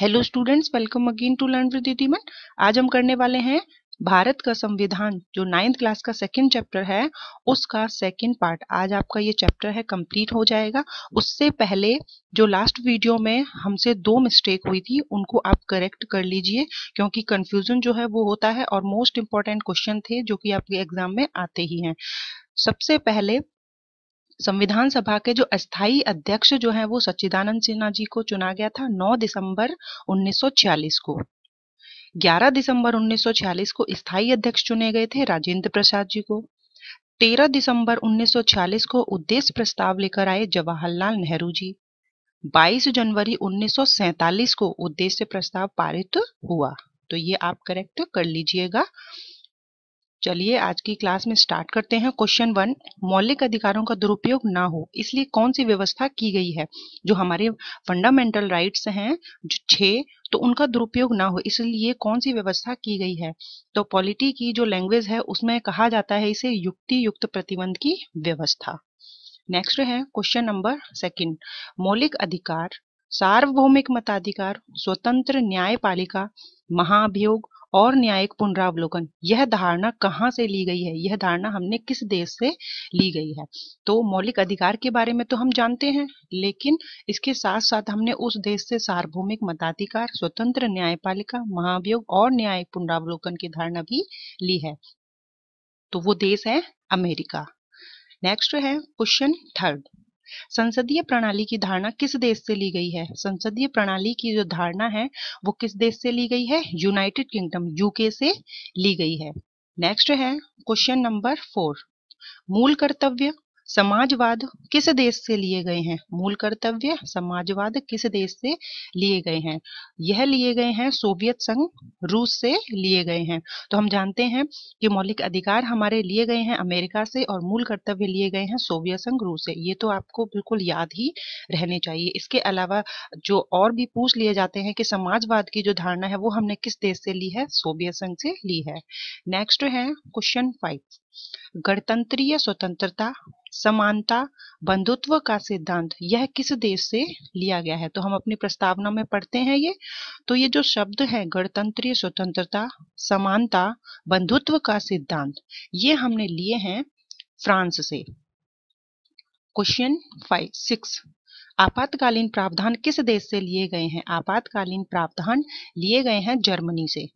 Hello students, welcome again to learn with दीदीमन। आज हम करने वाले हैं भारत का संविधान, जो 9th क्लास का 2nd चैप्टर है उसका 2nd पार्ट। आज आपका ये चैप्टर है कंप्लीट हो जाएगा। उससे पहले जो लास्ट वीडियो में हमसे 2 मिस्टेक हुई थी उनको आप करेक्ट कर लीजिए, क्योंकि कंफ्यूजन जो है वो होता है और मोस्ट इम्पॉर्टेंट क्वेश्चन थे जो कि आपके एग्जाम में आते ही हैं। सबसे पहले संविधान सभा के जो अस्थाई अध्यक्ष जो हैं वो सच्चिदानंद सिन्हा जी को चुना गया था 9 दिसंबर 1946 को। 11 दिसंबर 1946 को स्थायी अध्यक्ष चुने गए थे राजेंद्र प्रसाद जी को। 13 दिसंबर 1946 को उद्देश्य प्रस्ताव लेकर आए जवाहरलाल नेहरू जी। 22 जनवरी 1947 को उद्देश्य प्रस्ताव पारित हुआ। तो ये आप करेक्ट कर लीजिएगा। चलिए आज की क्लास में स्टार्ट करते हैं। क्वेश्चन 1, मौलिक अधिकारों का दुरुपयोग ना हो इसलिए कौन सी व्यवस्था की गई है। जो हमारे फंडामेंटल राइट्स हैं जो 6, तो उनका दुरुपयोग ना हो इसलिए कौन सी व्यवस्था की गई है। तो पॉलिटी की जो लैंग्वेज है उसमें कहा जाता है इसे युक्ति युक्त प्रतिबंध की व्यवस्था। नेक्स्ट है क्वेश्चन नंबर 2, मौलिक अधिकार, सार्वभौमिक मताधिकार, स्वतंत्र न्यायपालिका, महाभियोग और न्यायिक पुनरावलोकन, यह धारणा कहाँ से ली गई है। यह धारणा हमने किस देश से ली गई है। तो मौलिक अधिकार के बारे में तो हम जानते हैं, लेकिन इसके साथ साथ हमने उस देश से सार्वभौमिक मताधिकार, स्वतंत्र न्यायपालिका, महाभियोग और न्यायिक पुनरावलोकन की धारणा भी ली है। तो वो देश है अमेरिका। नेक्स्ट है क्वेश्चन 3, संसदीय प्रणाली की धारणा किस देश से ली गई है। संसदीय प्रणाली की जो धारणा है वो किस देश से ली गई है, यूनाइटेड किंगडम यूके से ली गई है। नेक्स्ट है क्वेश्चन नंबर 4, मूल कर्तव्य समाजवाद किस देश से लिए गए हैं। मूल कर्तव्य समाजवाद किस देश से लिए गए हैं। यह लिए गए हैं सोवियत संघ, रूस से लिए गए हैं। तो हम जानते हैं कि मौलिक अधिकार हमारे लिए गए हैं अमेरिका से और मूल कर्तव्य लिए गए हैं सोवियत संघ, रूस से। ये तो आपको बिल्कुल याद ही रहने चाहिए। इसके अलावा जो और भी पूछ लिए जाते हैं कि समाजवाद की जो धारणा है वो हमने किस देश से ली है, सोवियत संघ से ली है। नेक्स्ट है क्वेश्चन 5, गणतंत्रीय स्वतंत्रता, समानता, बंधुत्व का सिद्धांत, यह किस देश से लिया गया है। तो हम अपनी प्रस्तावना में पढ़ते हैं ये। तो ये जो शब्द है गणतंत्रीय स्वतंत्रता, समानता, बंधुत्व का सिद्धांत, ये हमने लिए हैं फ्रांस से। क्वेश्चन 6, आपातकालीन प्रावधान किस देश से लिए गए हैं। आपातकालीन प्रावधान लिए गए हैं जर्मनी से।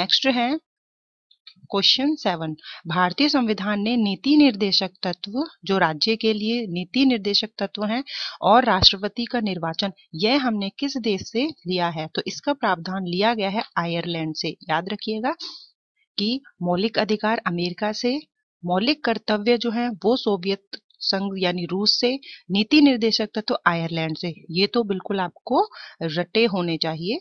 नेक्स्ट है क्वेश्चन 7, भारतीय संविधान ने नीति निर्देशक तत्व, जो राज्य के लिए नीति निर्देशक तत्व हैं, और राष्ट्रपति का निर्वाचन, यह हमने किस देश से लिया है। तो इसका प्रावधान लिया गया है आयरलैंड से। याद रखिएगा कि मौलिक अधिकार अमेरिका से, मौलिक कर्तव्य जो है वो सोवियत संघ यानी रूस से, नीति निर्देशक तत्व आयरलैंड से। ये तो बिल्कुल आपको रटे होने चाहिए।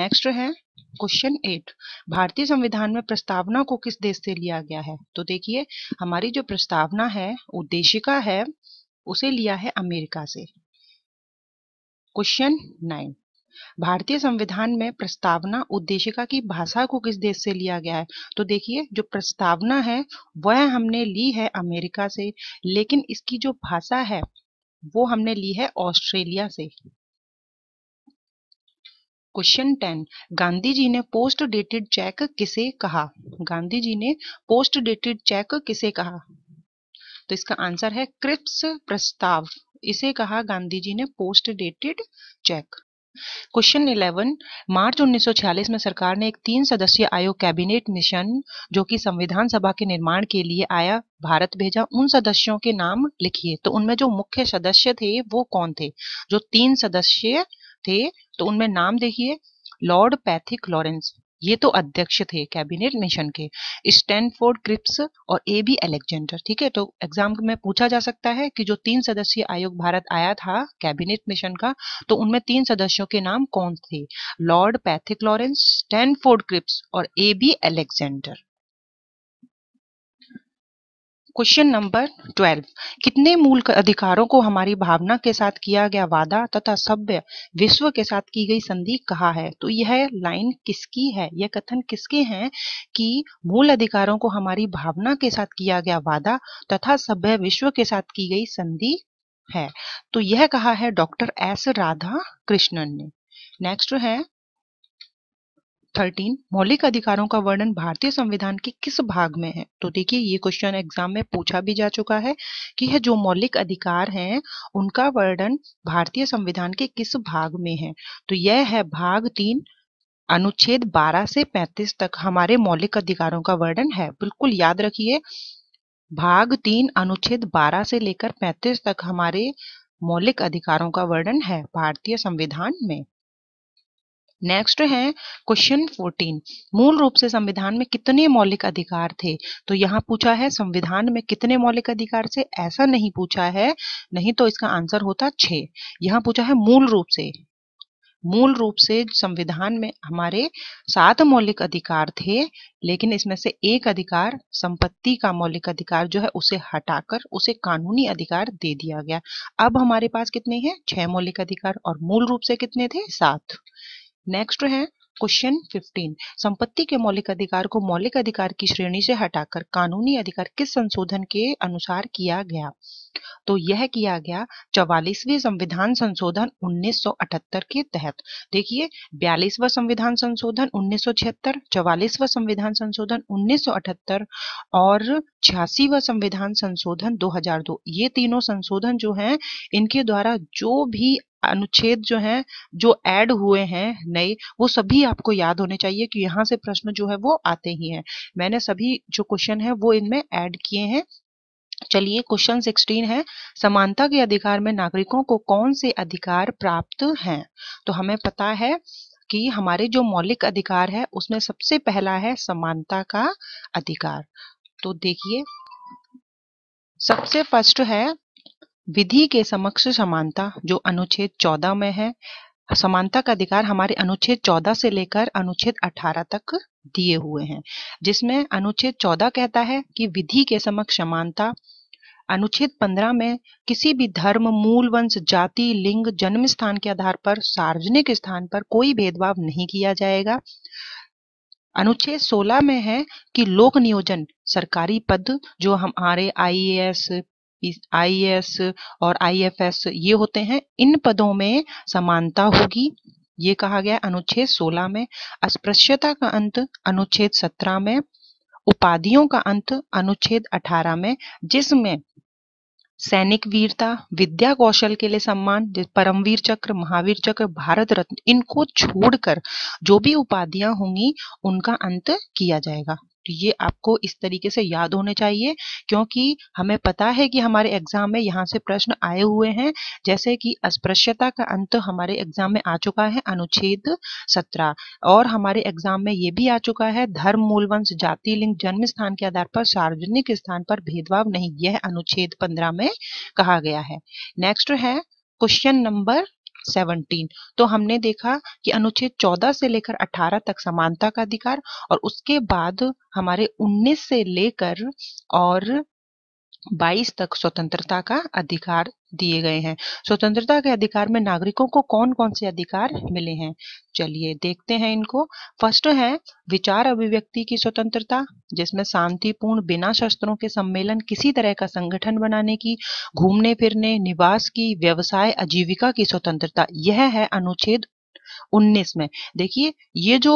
नेक्स्ट है क्वेश्चन 8, भारतीय संविधान में प्रस्तावना को किस देश से लिया गया है। तो देखिए हमारी जो प्रस्तावना है, उद्देशिका है, उसे लिया है अमेरिका से। क्वेश्चन 9, भारतीय संविधान में प्रस्तावना, उद्देशिका की भाषा को किस देश से लिया गया है। तो देखिए जो प्रस्तावना है वह हमने ली है अमेरिका से, लेकिन इसकी जो भाषा है वो हमने ली है ऑस्ट्रेलिया से। क्वेश्चन 10, गांधी जी ने पोस्ट डेटेड चेक किसे कहा। गांधी जी ने पोस्ट डेटेड चेक किसे कहा। तो इसका आंसर है क्रिप्स प्रस्ताव, इसे कहा गांधी जी ने post dated cheque. Question 11, March 1946 में सरकार ने एक 3 सदस्यीय आयोग कैबिनेट मिशन, जो कि संविधान सभा के निर्माण के लिए आया, भारत भेजा। उन सदस्यों के नाम लिखिए। तो उनमें जो मुख्य सदस्य थे वो कौन थे। जो 3 सदस्य थे तो उनमें नाम देखिए, लॉर्ड पैथिक लॉरेंस, ये तो अध्यक्ष थे कैबिनेट मिशन के, स्टैनफोर्ड क्रिप्स और एवी अलेक्जेंडर। ठीक है, तो एग्जाम में पूछा जा सकता है कि जो 3 सदस्यीय आयोग भारत आया था कैबिनेट मिशन का, तो उनमें 3 सदस्यों के नाम कौन थे। Lord Pethick Lawrence, Stanford Cripps और एवी अलेक्जेंडर। क्वेश्चन नंबर 12, कितने मूल अधिकारों को हमारी भावना के साथ किया गया वादा तथा सभ्य विश्व के साथ की गई संधि कहा है। तो यह लाइन किसकी है, यह कथन किसके हैं कि मूल अधिकारों को हमारी भावना के साथ किया गया वादा तथा सभ्य विश्व के साथ की गई संधि है। तो यह कहा है डॉक्टर S. राधाकृष्णन ने। नेक्स्ट है 13 मौलिक अधिकारों का वर्णन भारतीय संविधान के किस भाग में है। तो देखिए ये क्वेश्चन एग्जाम में पूछा भी जा चुका है कि यह जो मौलिक अधिकार हैं उनका वर्णन भारतीय संविधान के किस भाग में है। तो यह है भाग 3 अनुच्छेद 12 से 35 तक हमारे मौलिक अधिकारों का वर्णन है। बिल्कुल याद रखिए भाग 3 अनुच्छेद 12 से लेकर 35 तक हमारे मौलिक अधिकारों का वर्णन है भारतीय संविधान में। नेक्स्ट है क्वेश्चन 14 मूल रूप से संविधान में कितने मौलिक अधिकार थे। तो यहाँ पूछा है संविधान में कितने मौलिक अधिकार थे, ऐसा नहीं पूछा है, नहीं तो इसका आंसर होता 6। यहाँ पूछा है मूल रूप से संविधान में हमारे 7 मौलिक अधिकार थे, लेकिन इसमें से एक अधिकार संपत्ति का मौलिक अधिकार जो है उसे हटाकर उसे कानूनी अधिकार दे दिया गया। अब हमारे पास कितने हैं, 6 मौलिक अधिकार, और मूल रूप से कितने थे, 7। नेक्स्ट है क्वेश्चन 15 संपत्ति के मौलिक अधिकार को मौलिक अधिकार की श्रेणी से हटाकर कानूनी अधिकार किस संशोधन के अनुसार किया गया। तो यह किया गया 44वें संविधान संशोधन 1978 के तहत। देखिए 42वां संविधान संशोधन 1976, 44वां संविधान संशोधन 1978 और 86वां संविधान संशोधन 2002। ये तीनों संशोधन जो हैं इनके द्वारा जो भी अनुच्छेद जो हैं जो ऐड हुए हैं नए, वो सभी आपको याद होने चाहिए कि यहाँ से प्रश्न जो है वो आते ही हैं। मैंने सभी जो क्वेश्चन है वो इनमें ऐड किए हैं। चलिए क्वेश्चन 16 है समानता के अधिकार में नागरिकों को कौन से अधिकार प्राप्त हैं। तो हमें पता है कि हमारे जो मौलिक अधिकार है उसमें सबसे पहला है समानता का अधिकार। तो देखिए सबसे फर्स्ट है विधि के समक्ष समानता जो अनुच्छेद 14 में है। समानता का अधिकार हमारे अनुच्छेद 14 से लेकर अनुच्छेद 18 तक दिए हुए हैं, जिसमें अनुच्छेद 14 कहता है कि विधि के समक्ष समानता। अनुच्छेद 15 में किसी भी धर्म, मूल वंश, जाति, लिंग, जन्म स्थान के आधार पर सार्वजनिक स्थान पर कोई भेदभाव नहीं किया जाएगा। अनुच्छेद 16 में है कि लोक नियोजन सरकारी पद जो हमारे IAS और IFS ये होते हैं, इन पदों में समानता होगी, ये कहा गया अनुच्छेद 16 में। अस्पृश्यता का अंत अनुच्छेद 17 में, उपाधियों का अंत अनुच्छेद 18 में, जिसमें सैनिक वीरता, विद्या कौशल के लिए सम्मान, परमवीर चक्र, महावीर चक्र, भारत रत्न, इनको छोड़कर जो भी उपाधियां होंगी उनका अंत किया जाएगा। तो ये आपको इस तरीके से याद होने चाहिए, क्योंकि हमें पता है कि हमारे एग्जाम में यहाँ से प्रश्न आए हुए हैं, जैसे कि अस्पृश्यता का अंत हमारे एग्जाम में आ चुका है अनुच्छेद 17, और हमारे एग्जाम में ये भी आ चुका है धर्म, मूल वंश, जाति, लिंग, जन्म स्थान के आधार पर सार्वजनिक स्थान पर भेदभाव नहीं, यह अनुच्छेद 15 में कहा गया है। नेक्स्ट है क्वेश्चन नंबर 17। तो हमने देखा कि अनुच्छेद 14 से लेकर 18 तक समानता का अधिकार, और उसके बाद हमारे 19 से लेकर और 22 तक स्वतंत्रता का अधिकार दिए गए हैं। स्वतंत्रता के अधिकार में नागरिकों को कौन कौन से अधिकार मिले हैं, चलिए देखते हैं इनको। फर्स्ट है विचार अभिव्यक्ति की स्वतंत्रता, जिसमें शांतिपूर्ण बिना शस्त्रों के सम्मेलन, किसी तरह का संगठन बनाने की, घूमने फिरने, निवास की, व्यवसाय, आजीविका की स्वतंत्रता, यह है अनुच्छेद 19 में। देखिए ये जो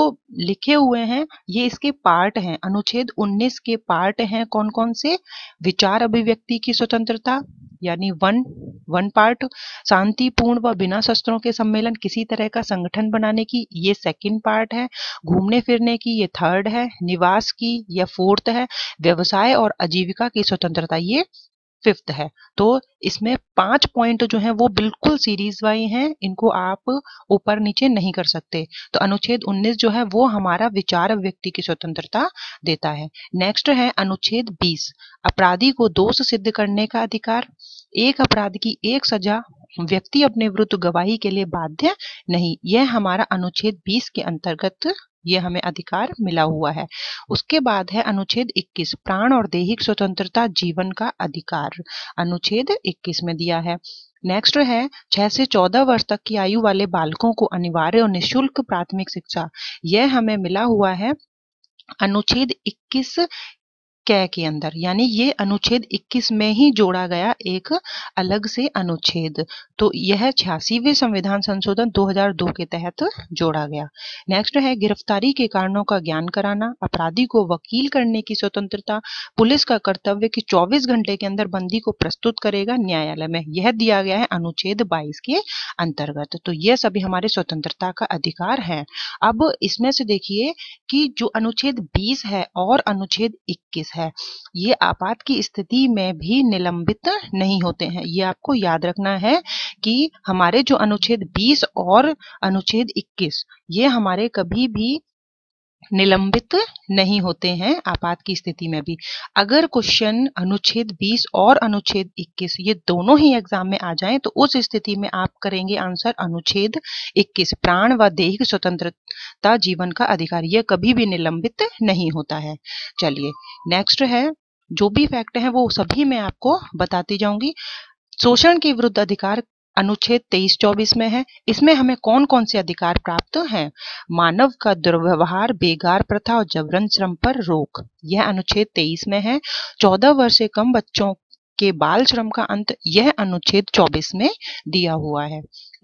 लिखे हुए हैं ये इसके पार्ट हैं, अनुच्छेद 19 के पार्ट हैं कौन कौन से, विचार अभिव्यक्ति की स्वतंत्रता यानी वन पार्ट, शांतिपूर्ण व बिना शस्त्रों के सम्मेलन, किसी तरह का संगठन बनाने की, ये सेकंड पार्ट है, घूमने फिरने की ये थर्ड है, निवास की यह फोर्थ है, व्यवसाय और आजीविका की स्वतंत्रता ये फिफ्थ है। तो इसमें 5 पॉइंट जो हैं वो बिल्कुल सीरीज वाइज हैं, इनको आप ऊपर नीचे नहीं कर सकते। तो अनुच्छेद 19 जो है वो हमारा विचार अभिव्यक्ति की स्वतंत्रता देता है। नेक्स्ट है अनुच्छेद 20 अपराधी को दोष सिद्ध करने का अधिकार। एक अपराध की एक सजा, व्यक्ति अपने विरुद्ध गवाही के लिए बाध्य नहीं, यह हमारा अनुच्छेद 20 के अंतर्गत ये हमें अधिकार मिला हुआ है। उसके बाद है अनुच्छेद 21 प्राण और दैहिक स्वतंत्रता, जीवन का अधिकार, अनुच्छेद 21 में दिया है। नेक्स्ट है 6 से 14 वर्ष तक की आयु वाले बालकों को अनिवार्य और निःशुल्क प्राथमिक शिक्षा, यह हमें मिला हुआ है अनुच्छेद 21 कै के अंदर, यानी ये अनुच्छेद 21 में ही जोड़ा गया एक अलग से अनुच्छेद। तो यह 86वें संविधान संशोधन 2002 के तहत जोड़ा गया। नेक्स्ट है गिरफ्तारी के कारणों का ज्ञान कराना, अपराधी को वकील करने की स्वतंत्रता, पुलिस का कर्तव्य कि 24 घंटे के अंदर बंदी को प्रस्तुत करेगा न्यायालय में, यह दिया गया है अनुच्छेद 22 के अंतर्गत। तो यह सभी हमारे स्वतंत्रता का अधिकार है। अब इसमें से देखिए कि जो अनुच्छेद 20 है और अनुच्छेद 21 है, ये आपात की स्थिति में भी निलंबित नहीं होते हैं। ये आपको याद रखना है कि हमारे जो अनुच्छेद 20 और अनुच्छेद 21 ये हमारे कभी भी निलंबित नहीं होते हैं आपात की स्थिति में भी। अगर क्वेश्चन अनुच्छेद 20 और अनुच्छेद 21 ये दोनों ही एग्जाम में आ जाएं तो उस स्थिति में आप करेंगे आंसर अनुच्छेद 21, प्राण व दैहिक स्वतंत्रता जीवन का अधिकार, यह कभी भी निलंबित नहीं होता है। चलिए नेक्स्ट है, जो भी फैक्ट है वो सभी मैं आपको बताती जाऊंगी। शोषण के विरुद्ध अधिकार अनुच्छेद 23-24 में है। इसमें हमें कौन कौन से अधिकार प्राप्त हैं? मानव का दुर्व्यवहार, बेगार प्रथा और जबरन श्रम पर रोक, यह अनुच्छेद 23 में है। 14 वर्ष से कम बच्चों के बाल श्रम का अंत, यह अनुच्छेद 24 में दिया हुआ है।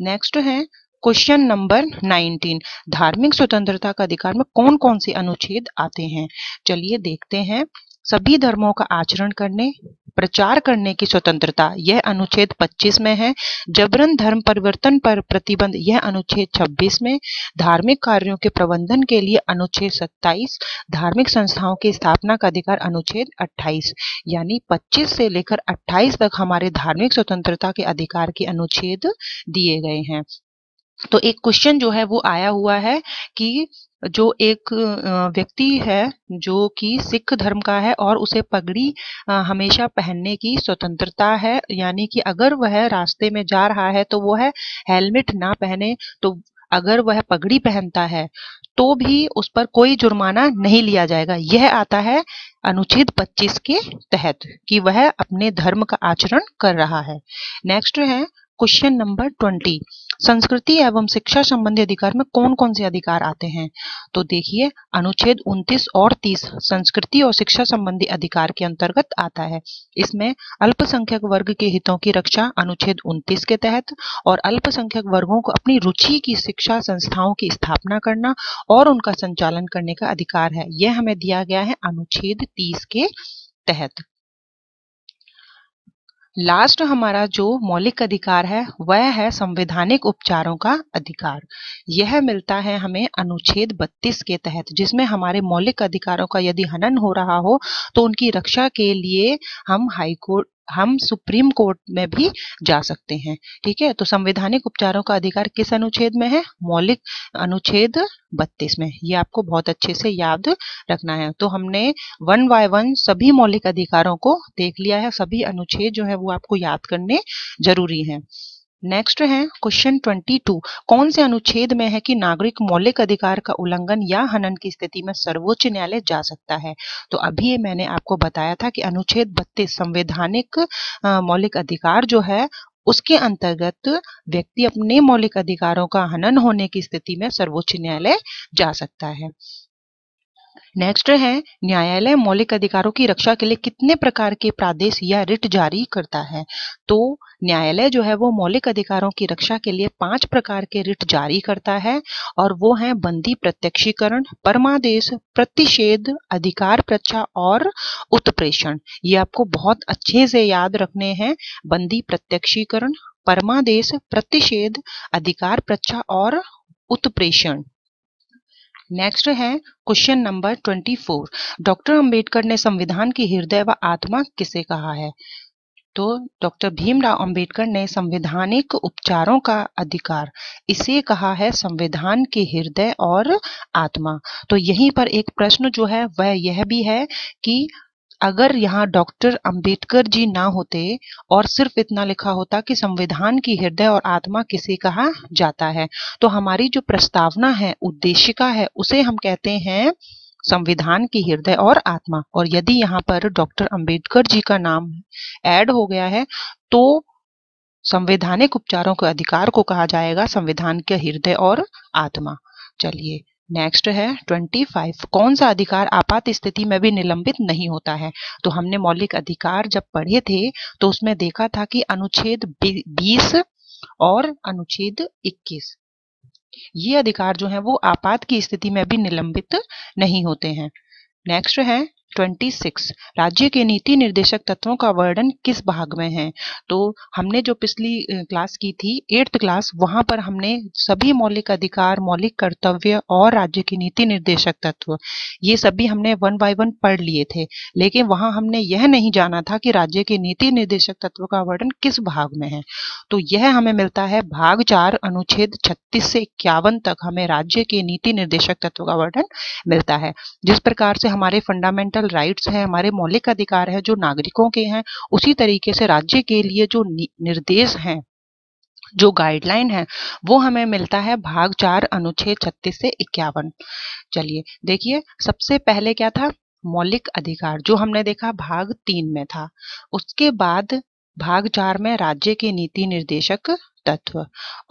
नेक्स्ट है क्वेश्चन नंबर 19, धार्मिक स्वतंत्रता का अधिकार में कौन कौन से अनुच्छेद आते हैं? चलिए देखते हैं। सभी धर्मों का आचरण करने, प्रचार करने की स्वतंत्रता, यह अनुच्छेद 25 में है। जबरन धर्म परिवर्तन पर प्रतिबंध, यह अनुच्छेद 26 में। धार्मिक कार्यों के प्रबंधन के लिए अनुच्छेद 27। धार्मिक संस्थाओं की स्थापना का अधिकार अनुच्छेद 28। यानी 25 से लेकर 28 तक हमारे धार्मिक स्वतंत्रता के अधिकार के अनुच्छेद दिए गए हैं। तो एक क्वेश्चन जो है वो आया हुआ है कि जो एक व्यक्ति है जो कि सिख धर्म का है और उसे पगड़ी हमेशा पहनने की स्वतंत्रता है, यानी कि अगर वह रास्ते में जा रहा है तो वह हेलमेट ना पहने, तो अगर वह पगड़ी पहनता है तो भी उस पर कोई जुर्माना नहीं लिया जाएगा। यह आता है अनुच्छेद 25 के तहत कि वह अपने धर्म का आचरण कर रहा है। नेक्स्ट है क्वेश्चन नंबर 20, संस्कृति एवं शिक्षा संबंधी अधिकार में कौन कौन से अधिकार आते हैं? तो देखिए अनुच्छेद 29 और 30 संस्कृति और शिक्षा संबंधी अधिकार के अंतर्गत आता है। इसमें अल्पसंख्यक वर्ग के हितों की रक्षा अनुच्छेद 29 के तहत, और अल्पसंख्यक वर्गों को अपनी रुचि की शिक्षा संस्थाओं की स्थापना करना और उनका संचालन करने का अधिकार है, यह हमें दिया गया है अनुच्छेद 30 के तहत। लास्ट हमारा जो मौलिक अधिकार है वह है संवैधानिक उपचारों का अधिकार। यह मिलता है हमें अनुच्छेद 32 के तहत, जिसमें हमारे मौलिक अधिकारों का यदि हनन हो रहा हो तो उनकी रक्षा के लिए हम सुप्रीम कोर्ट में भी जा सकते हैं। ठीक है, तो संवैधानिक उपचारों का अधिकार किस अनुच्छेद में है? मौलिक अनुच्छेद 32 में। ये आपको बहुत अच्छे से याद रखना है। तो हमने 1 by 1 सभी मौलिक अधिकारों को देख लिया है। सभी अनुच्छेद जो है वो आपको याद करने जरूरी हैं। नेक्स्ट है क्वेश्चन 22, कौन से अनुच्छेद में है कि नागरिक मौलिक अधिकार का उल्लंघन या हनन की स्थिति में सर्वोच्च न्यायालय जा सकता है? तो अभी मैंने आपको बताया था कि अनुच्छेद 32 संवैधानिक मौलिक अधिकार जो है उसके अंतर्गत व्यक्ति अपने मौलिक अधिकारों का हनन होने की स्थिति में सर्वोच्च न्यायालय जा सकता है। नेक्स्ट है, न्यायालय मौलिक अधिकारों की रक्षा के लिए कितने प्रकार के प्रादेश या रिट जारी करता है? तो न्यायालय जो है वो मौलिक अधिकारों की रक्षा के लिए 5 प्रकार के रिट जारी करता है, और वो हैं बंदी प्रत्यक्षीकरण, परमादेश, प्रतिषेध, अधिकार प्रच्छा और उत्प्रेषण। ये आपको बहुत अच्छे से याद रखने हैं, बंदी प्रत्यक्षीकरण, परमादेश, प्रतिषेध, अधिकार प्रच्छा और उत्प्रेषण। नेक्स्ट है क्वेश्चन नंबर 24, डॉक्टर अंबेडकर ने संविधान की हृदय व आत्मा किसे कहा है? तो डॉक्टर भीमराव अंबेडकर ने संवैधानिक उपचारों का अधिकार इसे कहा है संविधान के हृदय और आत्मा। तो यहीं पर एक प्रश्न जो है वह यह भी है कि अगर यहाँ डॉक्टर अंबेडकर जी ना होते और सिर्फ इतना लिखा होता कि संविधान की हृदय और आत्मा किसे कहा जाता है, तो हमारी जो प्रस्तावना है, उद्देशिका है, उसे हम कहते हैं संविधान की हृदय और आत्मा। और यदि यहाँ पर डॉक्टर अंबेडकर जी का नाम ऐड हो गया है तो संवैधानिक उपचारों के अधिकार को कहा जाएगा संविधान के हृदय और आत्मा। चलिए नेक्स्ट है 25, कौन सा अधिकार आपात स्थिति में भी निलंबित नहीं होता है? तो हमने मौलिक अधिकार जब पढ़े थे तो उसमें देखा था कि अनुच्छेद 20 और अनुच्छेद 21 ये अधिकार जो है वो आपात की स्थिति में भी निलंबित नहीं होते हैं। नेक्स्ट है 26, राज्य के नीति निर्देशक तत्वों का वर्णन किस भाग में है? तो हमने जो पिछली क्लास की थी 8th क्लास, वहां पर हमने सभी मौलिक अधिकार, मौलिक कर्तव्य और राज्य की नीति निर्देशक तत्व ये सभी हमने 1 by 1 पढ़ लिए थे, लेकिन वहां हमने यह नहीं जाना था कि राज्य के नीति निर्देशक तत्व का वर्णन किस भाग में है। तो यह हमें मिलता है भाग 4 अनुच्छेद 36 से 51 तक हमें राज्य के नीति निर्देशक तत्व का वर्णन मिलता है। जिस प्रकार से हमारे फंडामेंटल राइट्स है, हमारे मौलिक अधिकार है जो नागरिकों के हैं, उसी तरीके से राज्य के लिए जो निर्देश हैं, जो गाइडलाइन है, वो हमें मिलता है भाग 4 अनुच्छेद 36 से 51। चलिए देखिए, सबसे पहले क्या था? मौलिक अधिकार, जो हमने देखा भाग 3 में था। उसके बाद भाग 4 में राज्य के नीति निर्देशक तत्व,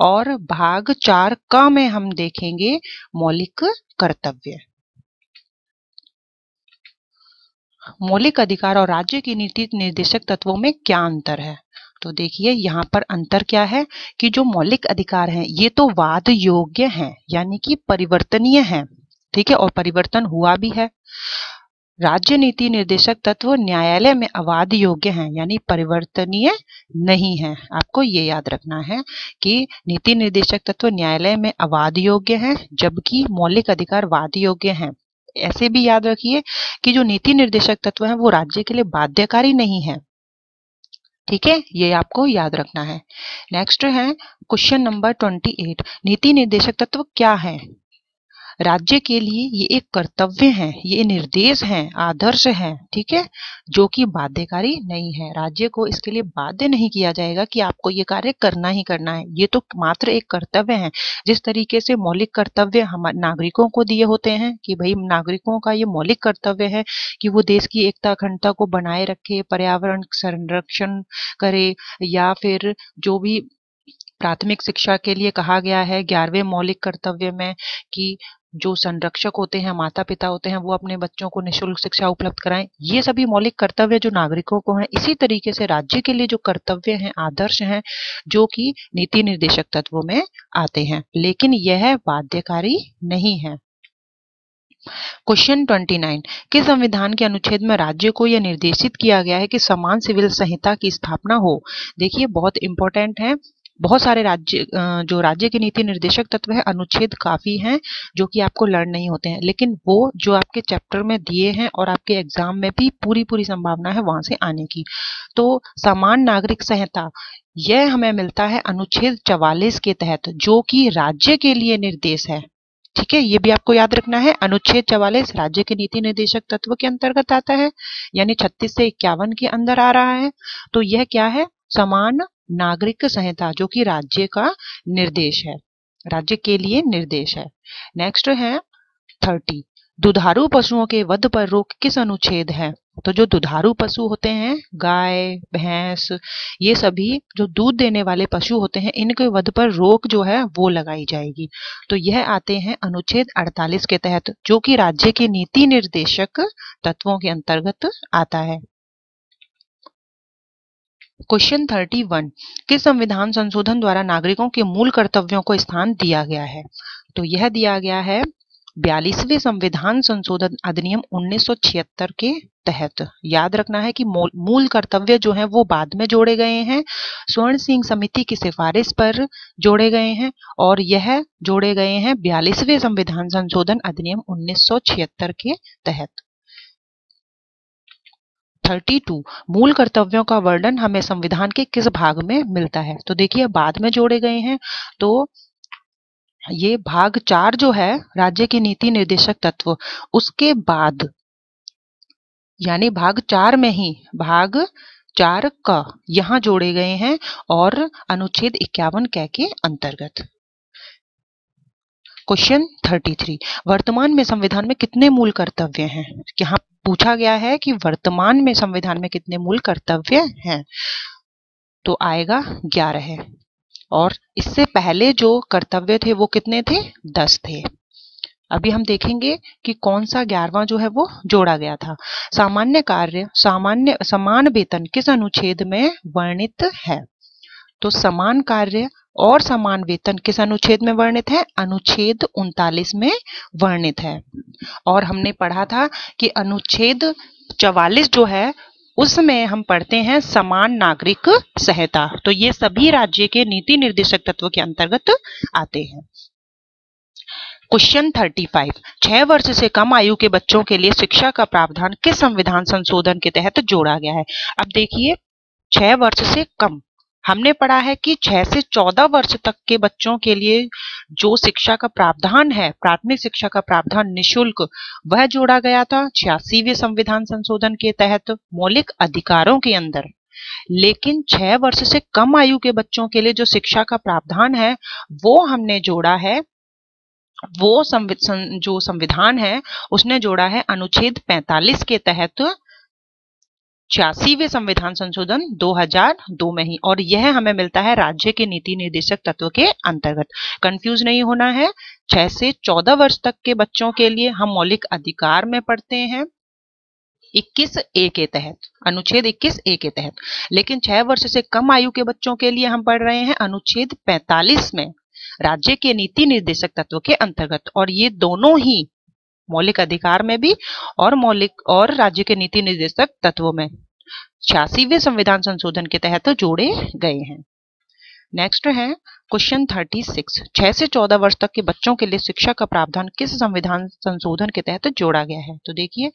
और भाग 4 का में हम देखेंगे मौलिक कर्तव्य। मौलिक अधिकार और राज्य की नीति निर्देशक तत्वों में क्या अंतर है? तो देखिए यहाँ पर अंतर क्या है कि जो मौलिक अधिकार हैं ये तो वाद योग्य हैं, यानी कि परिवर्तनीय हैं, ठीक है, और परिवर्तन हुआ भी है। राज्य नीति निर्देशक तत्व न्यायालय में अवाद योग्य हैं, यानी परिवर्तनीय नहीं है। आपको ये याद रखना है कि नीति निर्देशक तत्व न्यायालय में अवाद योग्य है, जबकि मौलिक अधिकार वाद योग्य हैं। ऐसे भी याद रखिए कि जो नीति निर्देशक तत्व है वो राज्य के लिए बाध्यकारी नहीं है, ठीक है, ये आपको याद रखना है। नेक्स्ट है क्वेश्चन नंबर 28, नीति निर्देशक तत्व क्या है? राज्य के लिए ये एक कर्तव्य है, ये निर्देश है, आदर्श है, ठीक है, जो कि बाध्यकारी नहीं है। राज्य को इसके लिए बाध्य नहीं किया जाएगा कि आपको ये कार्य करना ही करना है, ये तो मात्र एक कर्तव्य है। जिस तरीके से मौलिक कर्तव्य हम नागरिकों को दिए होते हैं कि भाई नागरिकों का ये मौलिक कर्तव्य है कि वो देश की एकता अखंडता को बनाए रखे, पर्यावरण संरक्षण करे, या फिर जो भी प्राथमिक शिक्षा के लिए कहा गया है 11वें मौलिक कर्तव्य में कि जो संरक्षक होते हैं, माता पिता होते हैं, वो अपने बच्चों को निःशुल्क शिक्षा उपलब्ध कराएं, ये सभी मौलिक कर्तव्य जो नागरिकों को हैं। इसी तरीके से राज्य के लिए जो कर्तव्य हैं, आदर्श हैं, जो कि नीति निर्देशक तत्वों में आते हैं, लेकिन यह बाध्यकारी नहीं है। क्वेश्चन 29, किस संविधान के अनुच्छेद में राज्य को यह निर्देशित किया गया है कि समान सिविल संहिता की स्थापना हो? देखिए बहुत इंपॉर्टेंट है, बहुत सारे राज्य जो राज्य के नीति निर्देशक तत्व है, अनुच्छेद काफी हैं जो कि आपको लर्न नहीं होते हैं, लेकिन वो जो आपके चैप्टर में दिए हैं और आपके एग्जाम में भी पूरी संभावना है वहां से आने की। तो समान नागरिक संहिता यह हमें मिलता है अनुच्छेद 44 के तहत, जो कि राज्य के लिए निर्देश है, ठीक है, ये भी आपको याद रखना है। अनुच्छेद 44 राज्य के नीति निर्देशक तत्व के अंतर्गत आता है, यानी 36 से 51 के अंदर आ रहा है। तो यह क्या है? समान नागरिक संहिता, जो कि राज्य का निर्देश है, राज्य के लिए निर्देश है। नेक्स्ट है 30, दुधारू पशुओं के वध पर रोक किस अनुच्छेद है? तो जो दुधारू पशु होते हैं, गाय, भैंस, ये सभी जो दूध देने वाले पशु होते हैं, इनके वध पर रोक जो है वो लगाई जाएगी। तो यह आते हैं अनुच्छेद 48 के तहत, जो कि राज्य के नीति निर्देशक तत्वों के अंतर्गत आता है। क्वेश्चन 31, किस संविधान संशोधन द्वारा नागरिकों के मूल कर्तव्यों को स्थान दिया गया है? तो यह दिया गया है 42वें संविधान संशोधन अधिनियम 1976 के तहत। याद रखना है कि मूल कर्तव्य जो है वो बाद में जोड़े गए हैं, स्वर्ण सिंह समिति की सिफारिश पर जोड़े गए हैं, और यह जोड़े गए हैं 42वें संविधान संशोधन अधिनियम 1976 के तहत। 32, मूल कर्तव्यों का वर्णन हमें संविधान के किस भाग में मिलता है? तो देखिए बाद में जोड़े गए हैं, तो ये भाग 4 जो है राज्य की नीति निर्देशक तत्व, उसके बाद यानी भाग 4 में ही भाग 4 का यहाँ जोड़े गए हैं, और अनुच्छेद 51 के अंतर्गत। क्वेश्चन 33, वर्तमान में संविधान में कितने मूल कर्तव्य हैं? यहाँ पूछा गया है कि वर्तमान में संविधान में कितने मूल कर्तव्य हैं, तो आएगा 11 है, और इससे पहले जो कर्तव्य थे वो कितने थे? 10 थे। अभी हम देखेंगे कि कौन सा 11वां जो है वो जोड़ा गया था। सामान्य कार्य सामान्य समान वेतन किस अनुच्छेद में वर्णित है? तो समान कार्य और समान वेतन किस अनुच्छेद में वर्णित है? अनुच्छेद 39 में वर्णित है। और हमने पढ़ा था कि अनुच्छेद 44 जो है उसमें हम पढ़ते हैं समान नागरिक संहिता। तो ये सभी राज्य के नीति निर्देशक तत्व के अंतर्गत आते हैं। क्वेश्चन 35, 6 वर्ष से कम आयु के बच्चों के लिए शिक्षा का प्रावधान किस संविधान संशोधन के तहत जोड़ा गया है? अब देखिए 6 वर्ष से कम, हमने पढ़ा है कि 6 से 14 वर्ष तक के बच्चों के लिए जो शिक्षा का प्रावधान है, प्राथमिक शिक्षा का प्रावधान निःशुल्क, वह जोड़ा गया था 86वें संविधान संशोधन के तहत मौलिक अधिकारों के अंदर। लेकिन 6 वर्ष से कम आयु के बच्चों के लिए जो शिक्षा का प्रावधान है वो हमने जोड़ा है, वो जो संविधान है उसने जोड़ा है अनुच्छेद 45 के तहत 86वें संविधान संशोधन 2002 में ही, और यह हमें मिलता है राज्य के नीति निर्देशक तत्व के अंतर्गत। कंफ्यूज नहीं होना है। 6 से 14 वर्ष तक के बच्चों के लिए हम मौलिक अधिकार में पढ़ते हैं 21A के तहत, अनुच्छेद 21A के तहत। लेकिन 6 वर्ष से कम आयु के बच्चों के लिए हम पढ़ रहे हैं अनुच्छेद 45 में, राज्य के नीति निर्देशक तत्व के अंतर्गत। और ये दोनों ही मौलिक अधिकार में भी और मौलिक और राज्य के नीति निर्देशक तत्वों में 86वें संविधान संशोधन के तहत जोड़े गए हैं। नेक्स्ट है क्वेश्चन 36, 6 से 14 वर्ष तक के बच्चों के लिए शिक्षा का प्रावधान किस संविधान संशोधन के तहत जोड़ा गया है? तो देखिए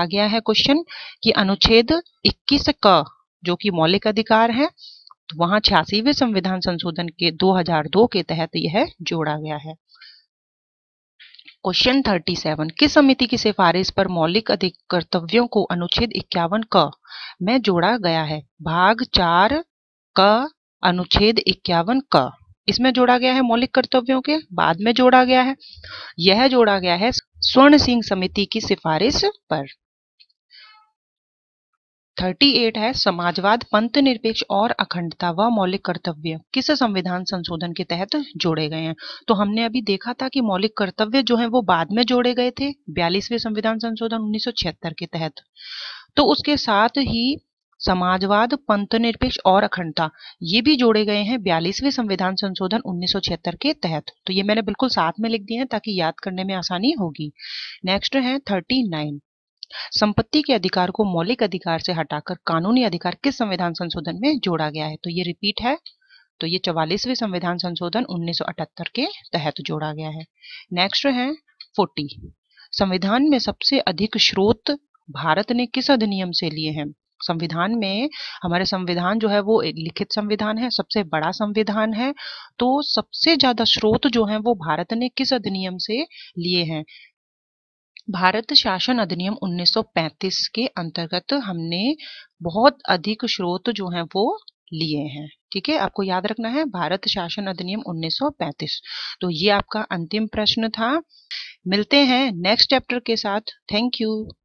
आ गया है क्वेश्चन कि अनुच्छेद 21 क जो कि मौलिक अधिकार है, तो वहां 86वें संविधान संशोधन के 2002 के तहत यह जोड़ा गया है। क्वेश्चन 37, किस समिति की सिफारिश पर मौलिक अधिक कर्तव्यों को अनुच्छेद 51 क में जोड़ा गया है? भाग 4 क अनुच्छेद 51 क इसमें जोड़ा गया है मौलिक कर्तव्यों के, बाद में जोड़ा गया है। यह जोड़ा गया है स्वर्ण सिंह समिति की सिफारिश पर। 38 है, समाजवाद, पंथ निरपेक्ष और अखंडता व मौलिक कर्तव्य किस संविधान संशोधन के तहत जोड़े गए हैं? तो हमने अभी देखा था कि मौलिक कर्तव्य जो है वो बाद में जोड़े गए थे 42वें संविधान संशोधन 1976 के तहत। तो उसके साथ ही समाजवाद, पंथ निरपेक्ष और अखंडता ये भी जोड़े गए हैं 42वें संविधान संशोधन 1976 के तहत। तो ये मैंने बिल्कुल साथ में लिख दिए हैं ताकि याद करने में आसानी होगी। नेक्स्ट है 39, संपत्ति के अधिकार को मौलिक अधिकार से हटाकर कानूनी अधिकार किस संविधान संशोधन में जोड़ा गया है? तो ये रिपीट है, तो ये 44वें संविधान संशोधन 1978 के तहत जोड़ा गया है। नेक्स्ट है 40, संविधान में सबसे अधिक स्रोत भारत ने किस अधिनियम से लिए हैं? संविधान में हमारे संविधान जो है वो लिखित संविधान है, सबसे बड़ा संविधान है, तो सबसे ज्यादा स्रोत जो है वो भारत ने किस अधिनियम से लिए हैं? भारत शासन अधिनियम 1935 के अंतर्गत हमने बहुत अधिक स्रोत जो हैं वो लिए हैं। ठीक है, आपको याद रखना है भारत शासन अधिनियम 1935। तो ये आपका अंतिम प्रश्न था। मिलते हैं नेक्स्ट चैप्टर के साथ। Thank you.